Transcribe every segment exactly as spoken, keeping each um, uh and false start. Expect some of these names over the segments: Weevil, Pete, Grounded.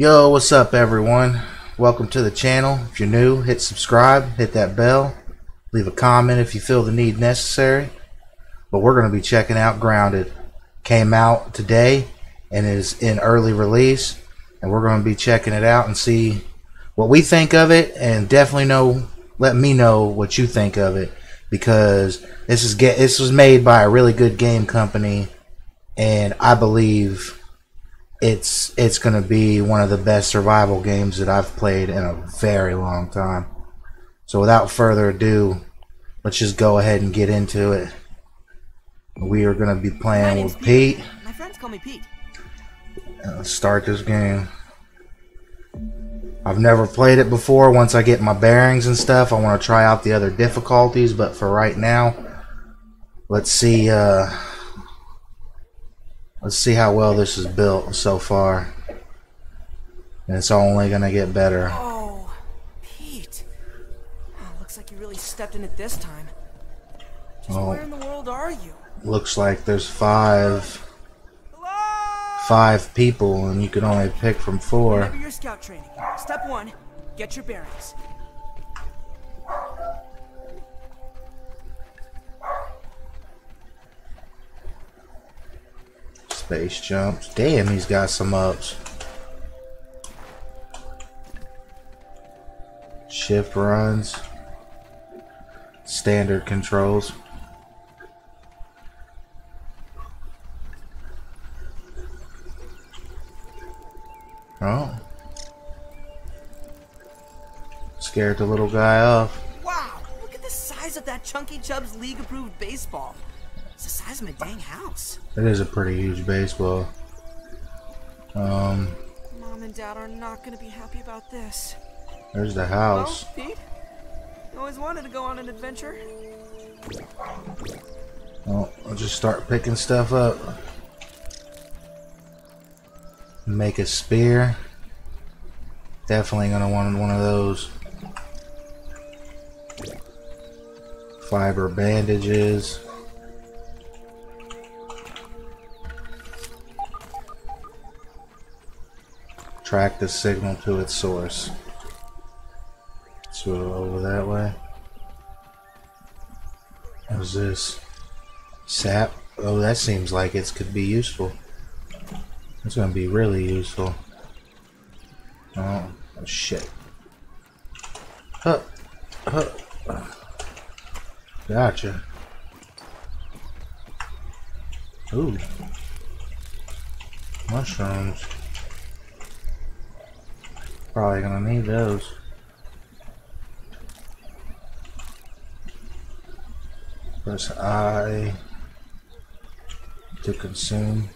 Yo, what's up everyone? Welcome to the channel. If you're new, hit subscribe, hit that bell, leave a comment if you feel the need necessary. But we're going to be checking out Grounded. Came out today and is in early release, and we're going to be checking it out and see what we think of it, and definitely know let me know what you think of it, because this is get this was made by a really good game company, and I believe it's it's gonna be one of the best survival games that I've played in a very long time. So without further ado, let's just go ahead and get into it. We are gonna be playing with Pete. Pete. My friends call me Pete. And let's start this game. I've never played it before. Once I get my bearings and stuff, I want to try out the other difficulties, but for right now, let's see uh, let's see how well this is built so far. And it's only gonna get better. Oh, Pete. Oh, looks like you really stepped in it this time. Just oh, where in the world are you? Looks like there's five five people, and you can only pick from four. Remember your scout training. Step one, get your bearings. Space jumps. Damn, he's got some ups. Shift runs. Standard controls. Oh. Scared the little guy off. Wow, look at the size of that Chunky Chubb's league-approved baseball. It's the size of my dang house. It is a pretty huge baseball. Um. Mom and Dad are not going to be happy about this. There's the house. Well, Pete, you always wanted to go on an adventure. Well, I'll just start picking stuff up. Make a spear. Definitely gonna want one of those. Fiber bandages. Track the signal to its source. Let's move it over that way. How's this? Sap? Oh, that seems like it could be useful. It's gonna be really useful. Oh, oh shit. Huh. Huh. Gotcha. Ooh. Mushrooms. Probably gonna need those. Press I to consume.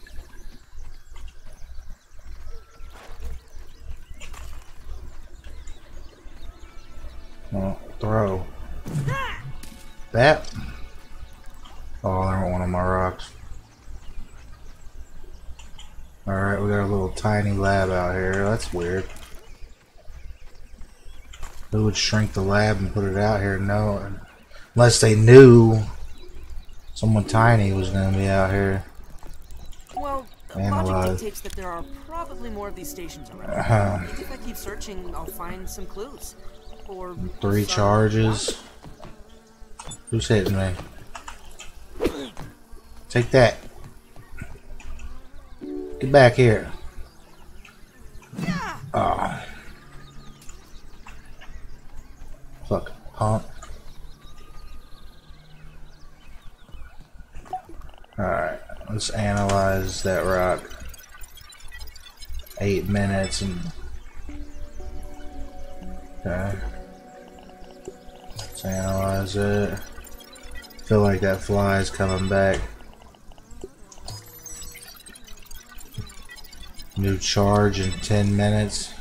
Well, throw that. Oh, there went one of my rocks. All right, we got a little tiny lab out here. That's weird. Who would shrink the lab and put it out here? No, unless they knew someone tiny was going to be out here. Well, logic dictates that there are probably more of these stations around. Uh-huh. If I keep searching, I'll find some clues. Or three charges. Who's hitting me? Take that. Get back here. Ah. Oh. Fuck. Pump. Alright. Let's analyze that rock. Eight minutes and... Okay. Let's analyze it. Feel like that fly is coming back. New charge in ten minutes.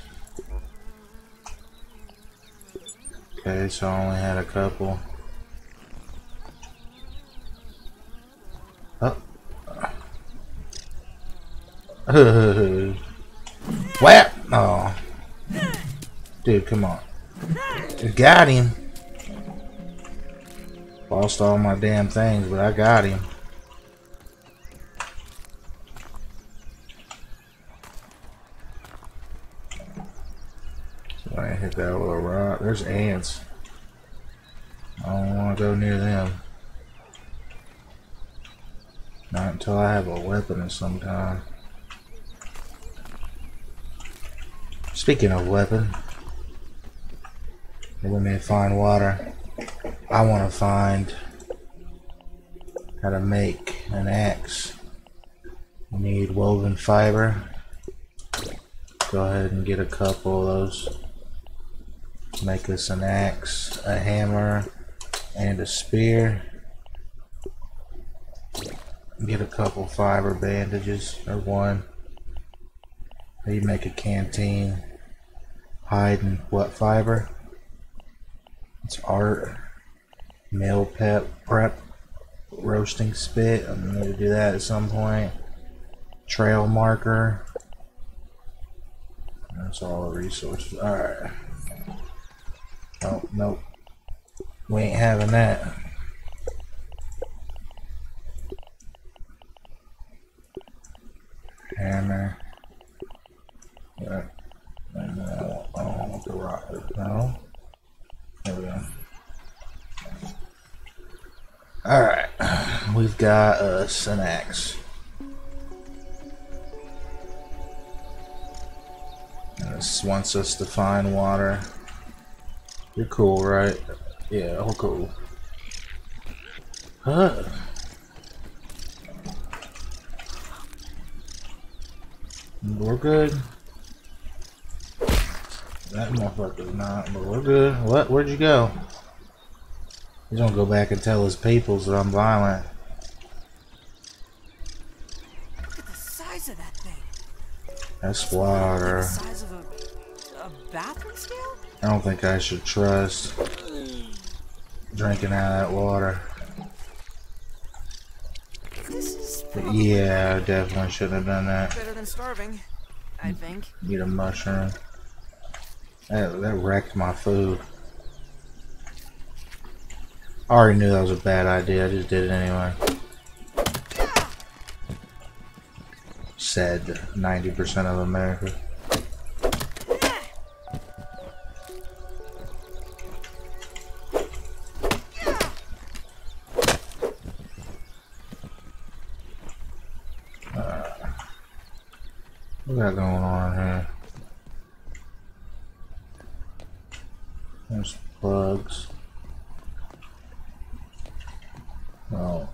Okay, so I only had a couple. Oh. Whap! Oh. Dude, come on. Got him. Lost all my damn things, but I got him. there's ants. I don't want to go near them. Not until I have a weapon of some kind. Speaking of weapon, we may find water. I want to find how to make an axe. We need woven fiber. Go ahead and get a couple of those. Make us an axe, a hammer, and a spear. Get a couple fiber bandages, or one. You make a canteen. Hide in what fiber? It's art. Meal pep, prep. Roasting spit. I'm going to do that at some point. Trail marker. That's all the resources. Alright. Oh, nope. We ain't having that. Hammer. Yeah. And then I don't, I don't want the rocket. No. There we go. Alright. We've got us an axe. And this wants us to find water. You're cool, right? Yeah, I'm cool. Huh? We're good. That motherfucker's not, but we're good. What? Where'd you go? He's gonna go back and tell his peoples that I'm violent. Look at the size of that thing. That's water. The size of a, a bathroom scale? I don't think I should trust drinking out of that water. This is yeah, I definitely should have done that. Better than starving, I think. Need a mushroom. That, that wrecked my food. I already knew that was a bad idea. I just did it anyway. Said ninety percent of America. What got going on here? There's bugs. Oh,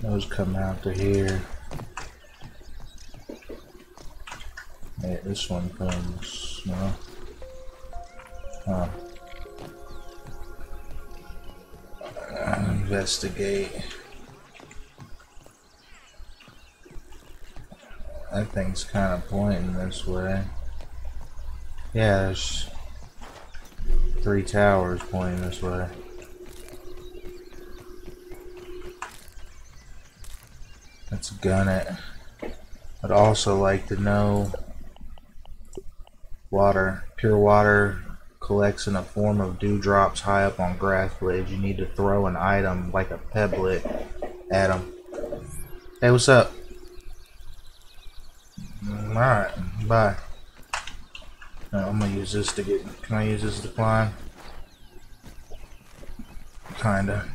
those come out to here. Hey, this one comes. No. Huh. I'll investigate. That thing's kind of pointing this way. Yeah, there's three towers pointing this way. Let's gun it. I'd also like to know water. Pure water collects in a form of dewdrops high up on grass blades. You need to throw an item like a pebblet at them. Hey, what's up? Alright, bye. Now I'm gonna use this to get. Can I use this to climb? Kinda.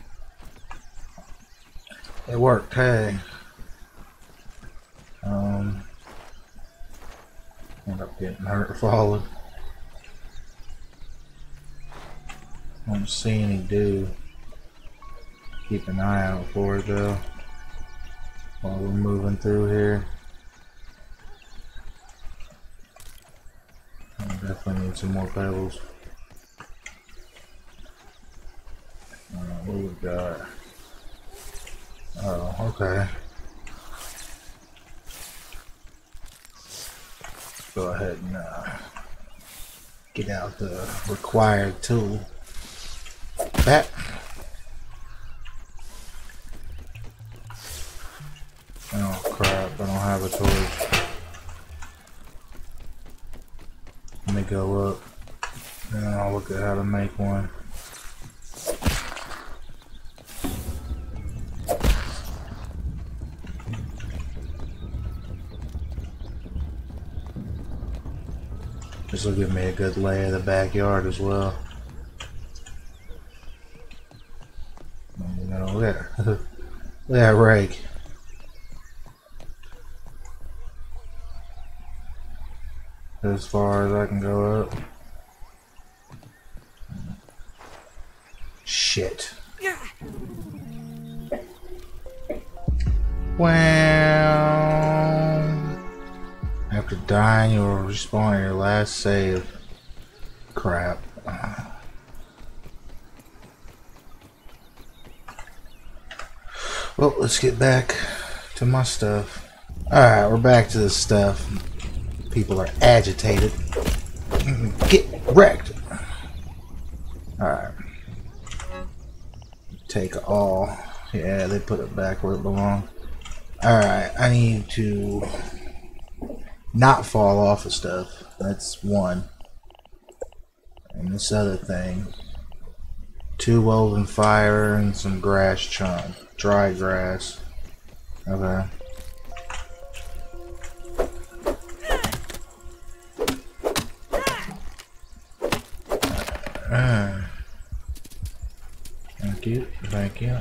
It worked, hey. Um. End up getting hurt, followed. I don't see any dew. Keep an eye out for it though. While we're moving through here. Definitely need some more pebbles. Uh, what we got? Oh, okay. Go ahead and uh, get out the required tool. That. Oh crap! I don't have a torch. Go up and I'll look at how to make one. This will give me a good lay of the backyard as well. You know, look at, look at that rake. As far as I can go up. Shit. Well, after dying, you will respawn at your last save. Crap. Well, let's get back to my stuff. Alright, we're back to this stuff. People are agitated. Get wrecked. Alright. Take all. Yeah, they put it back where it belongs. Alright, I need to not fall off of stuff. That's one. And this other thing. Two woven fire and some grass chunk. Dry grass. Okay. Uh, thank you, thank you.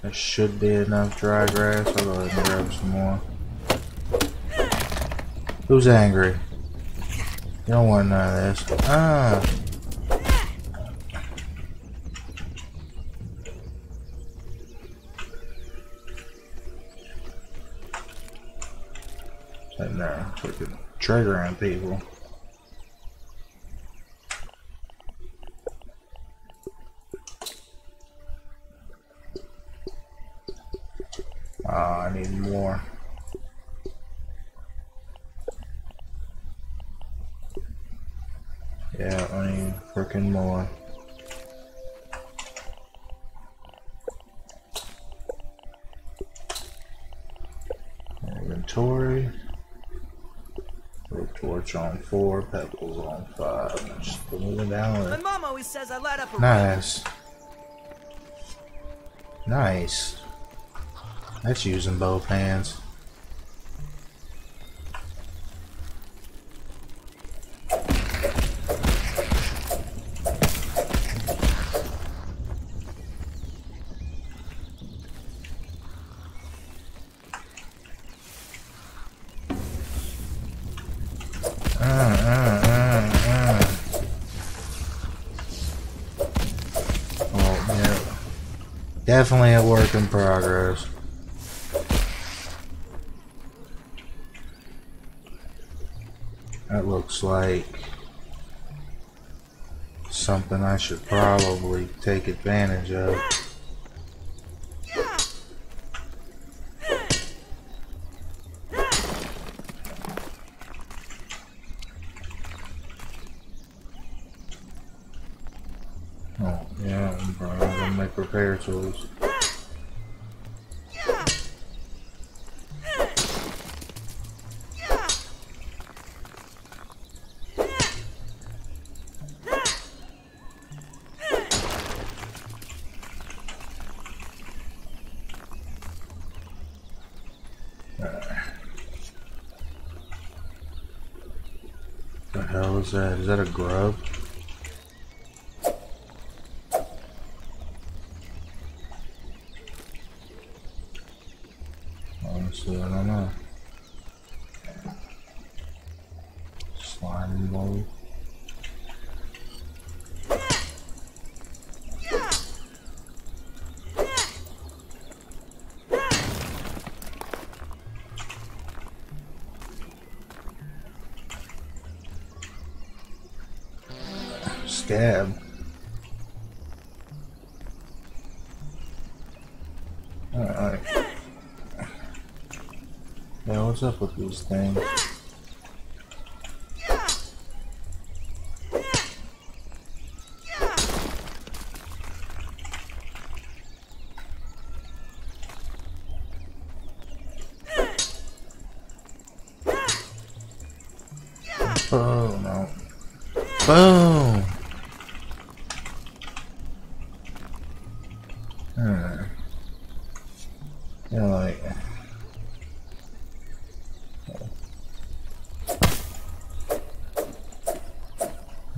There should be enough dry grass. I'll go ahead and grab some more. Who's angry? You don't want none of this. Ah! And now, freaking triggering people. Uh, I need more. Yeah, I need freaking more. Inventory. Rope torch on four, pebbles on five. I'm just moving down with it. My mom always says I light up a nice. Nice. That's using both hands. Uh, uh, uh, uh. Oh, yeah. Definitely a work in progress. That looks like something I should probably take advantage of. Oh, yeah, I'm probably gonna make repair tools. Hell is that? Is that a grub? Honestly, I don't know. Slime mold. Scab. Alright. Yeah, what's up with these things? Oh no. Boom! Hmm. Yeah, like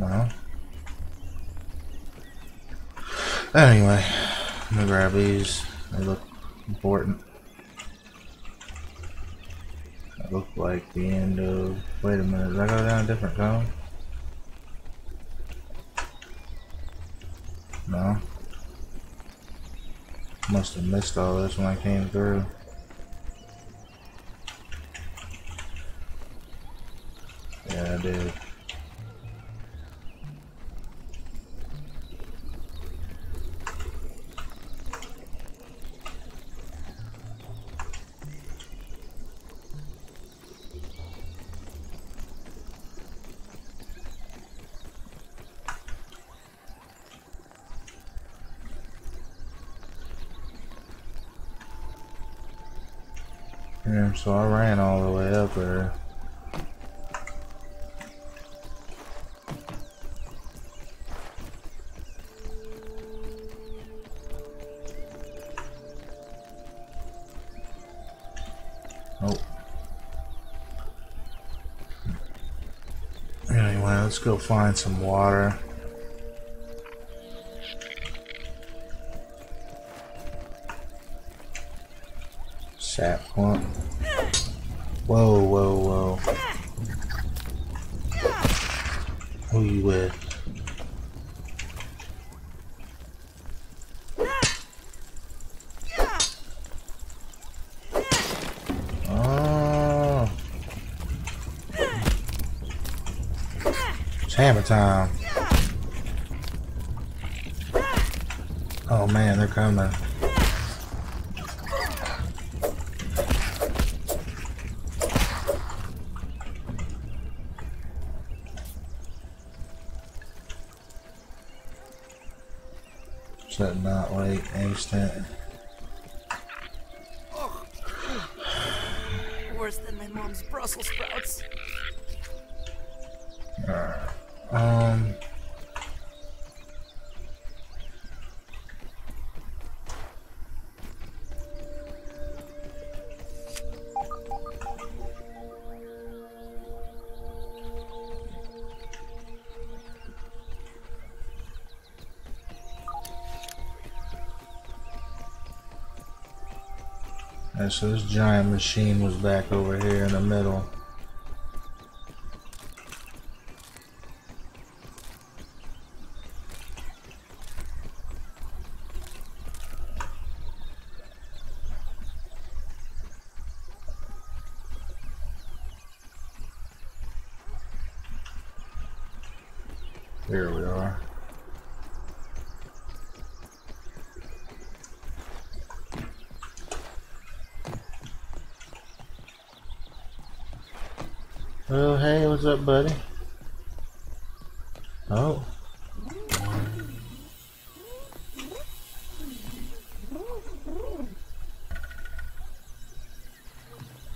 No. Anyway, I'm gonna grab these. They look important. That look like the end of. Wait a minute, did I go down a different cone? No. Must have missed all this when I came through. Yeah, I did. So I ran all the way up there. Oh. Anyway, let's go find some water. Sap pump. Whoa, whoa, whoa. Who you with? Oh. It's hammer time. Oh man, they're coming. Should not wait instant. Oh. Worse than my mom's Brussels sprouts. Alright. Um. So this giant machine was back over here in the middle. There we are. Oh, hey, what's up, buddy? Oh.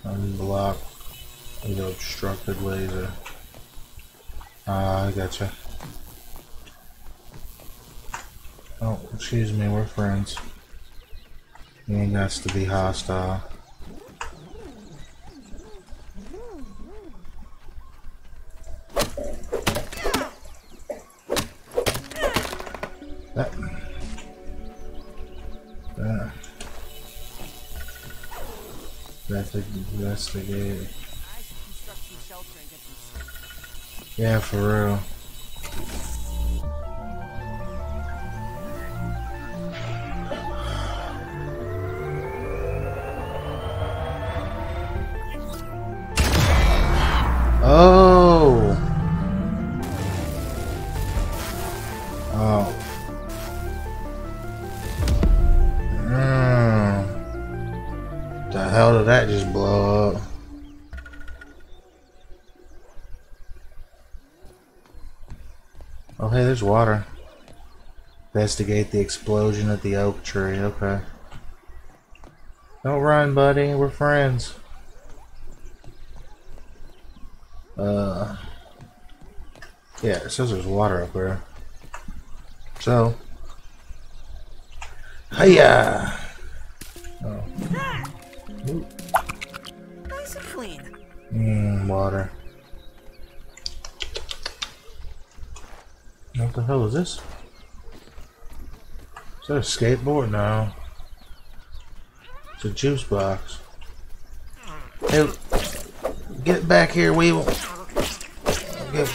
Unblock the obstructed laser. Ah, I gotcha. Oh, excuse me, we're friends. You ain't got to be hostile. Investigate. Yeah, for real. Oh. Oh. Mm. The hell did that just blow? Hey, there's water. Investigate the explosion at the oak tree. Okay. Don't run, buddy. We're friends. Uh. Yeah, it says there's water up there. So. Hiya! Oh. Nice and clean. Mmm, water. What the hell is this? Is that a skateboard? No. It's a juice box. Hey, get back here, Weevil. Get,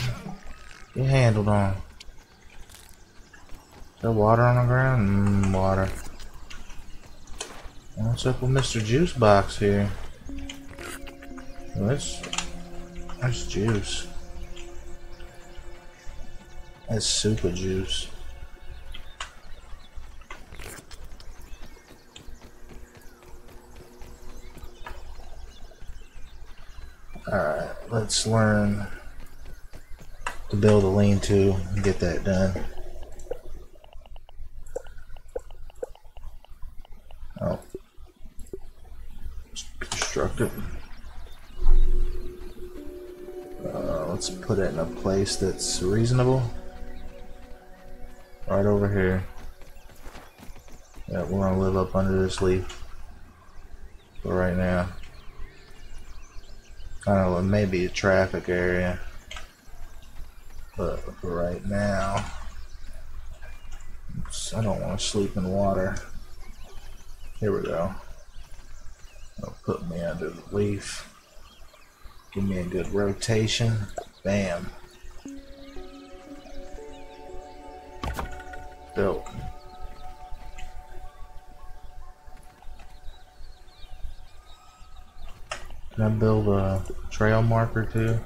get handled on. Is there water on the ground? Mmm, water. What's up with Mister Juice Box here? What's that's juice? That's super juice. Alright, let's learn to build a lean-to and get that done. Oh. Construct it. Uh, let's put it in a place that's reasonable. Right over here. Yeah, we're gonna live up under this leaf for right now. I don't know, maybe a traffic area, but for right now, I don't want to sleep in water. Here we go. It'll put me under the leaf. Give me a good rotation. Bam. Built. Can I build a trail marker too?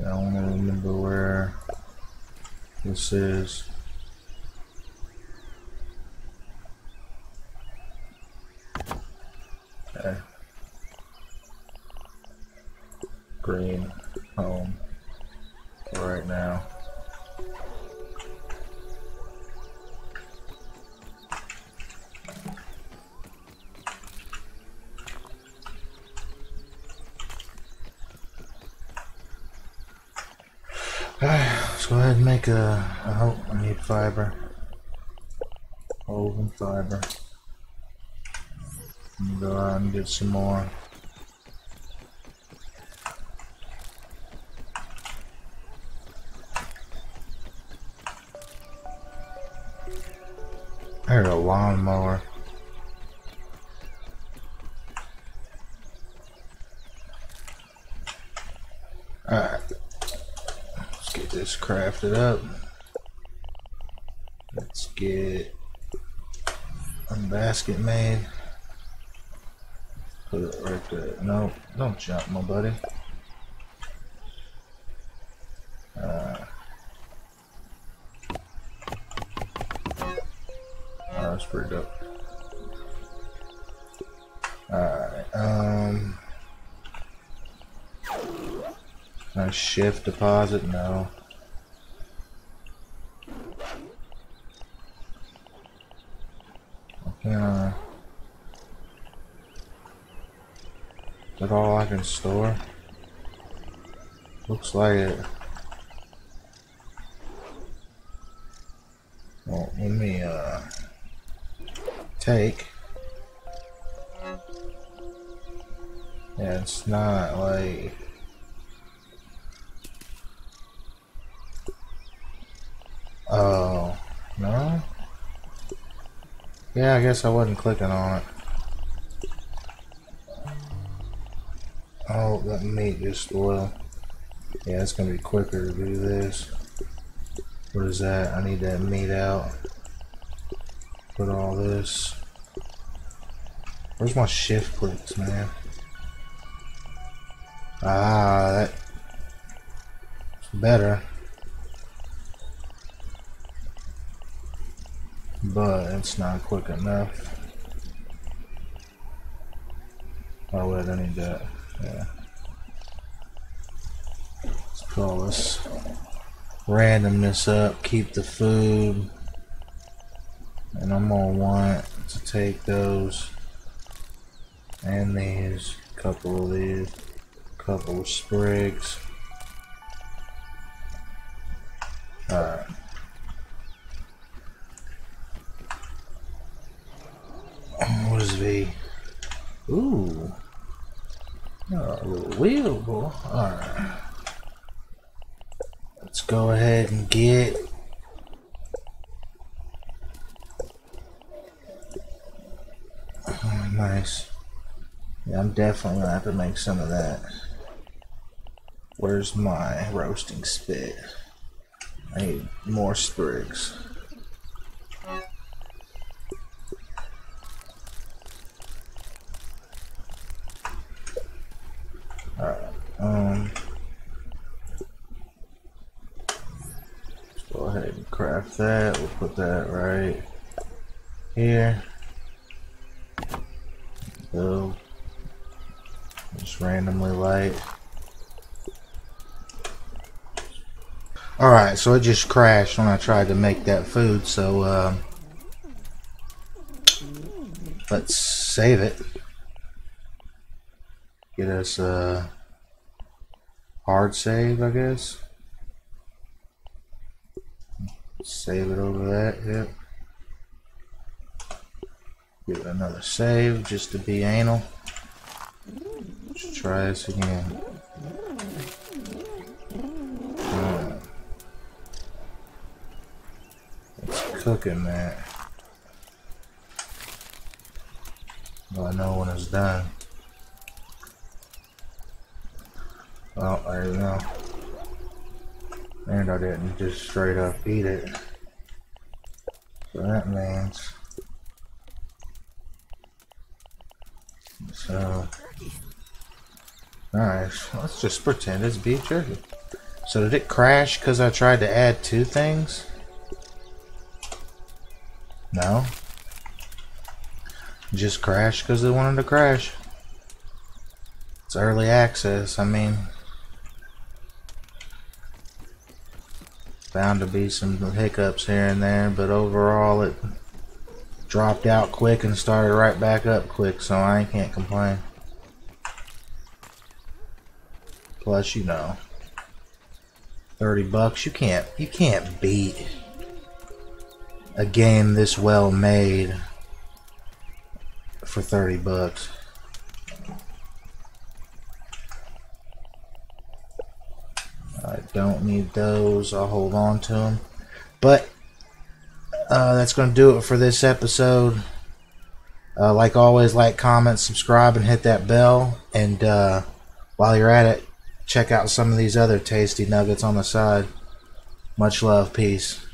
I don't remember where this is. Okay. Green home for right now. Alright, let's go ahead and make a, oh, I need fiber. Woven fiber. I'm gonna go out and get some more. I heard a lawnmower. Alright. Get this crafted up. Let's get a basket made. Put it right there. No, don't jump, my buddy. Uh, oh, that's pretty dope. Alright, um. Can I shift deposit? No. Okay, uh, is that all I can store? Looks like it. Well, let me uh take. Yeah, it's not like. Oh, no? Yeah, I guess I wasn't clicking on it. Oh, that meat just oil. Yeah, it's gonna be quicker to do this. What is that? I need that meat out. Put all this. Where's my shift clicks, man? Ah, that's better. But it's not quick enough. Oh wait, I need that. Yeah. Let's pull this randomness up, keep the food. And I'm gonna want to take those and these, couple of these, couple of sprigs. Alright. Ooh, a little wheel. Alright. go ahead and get oh, nice. Yeah, I'm definitely gonna have to make some of that. Where's my roasting spit? I need more sprigs. Alright, um let's go ahead and craft that. We'll put that right here. Go. Just randomly light. Alright, so it just crashed when I tried to make that food, so uh, let's save it. Get us a hard save, I guess. Save it over that, yep. Give it another save just to be anal. Let's try this again. Right. It's cooking that. Well, I know when it's done. Oh, there we go. And I didn't just straight up eat it. So that means. So. Nice. Let's just pretend it's beef jerky. So did it crash because I tried to add two things? No. Just crashed because they wanted to crash. It's early access. I mean, bound to be some hiccups here and there, but overall it dropped out quick and started right back up quick, so I can't complain. Plus, you know, thirty bucks, you can't, you can't beat a game this well made for thirty bucks. I don't need those, I'll hold on to them. But, uh, that's going to do it for this episode. Uh, like always, like, comment, subscribe, and hit that bell. And uh, while you're at it, check out some of these other tasty nuggets on the side. Much love. Peace.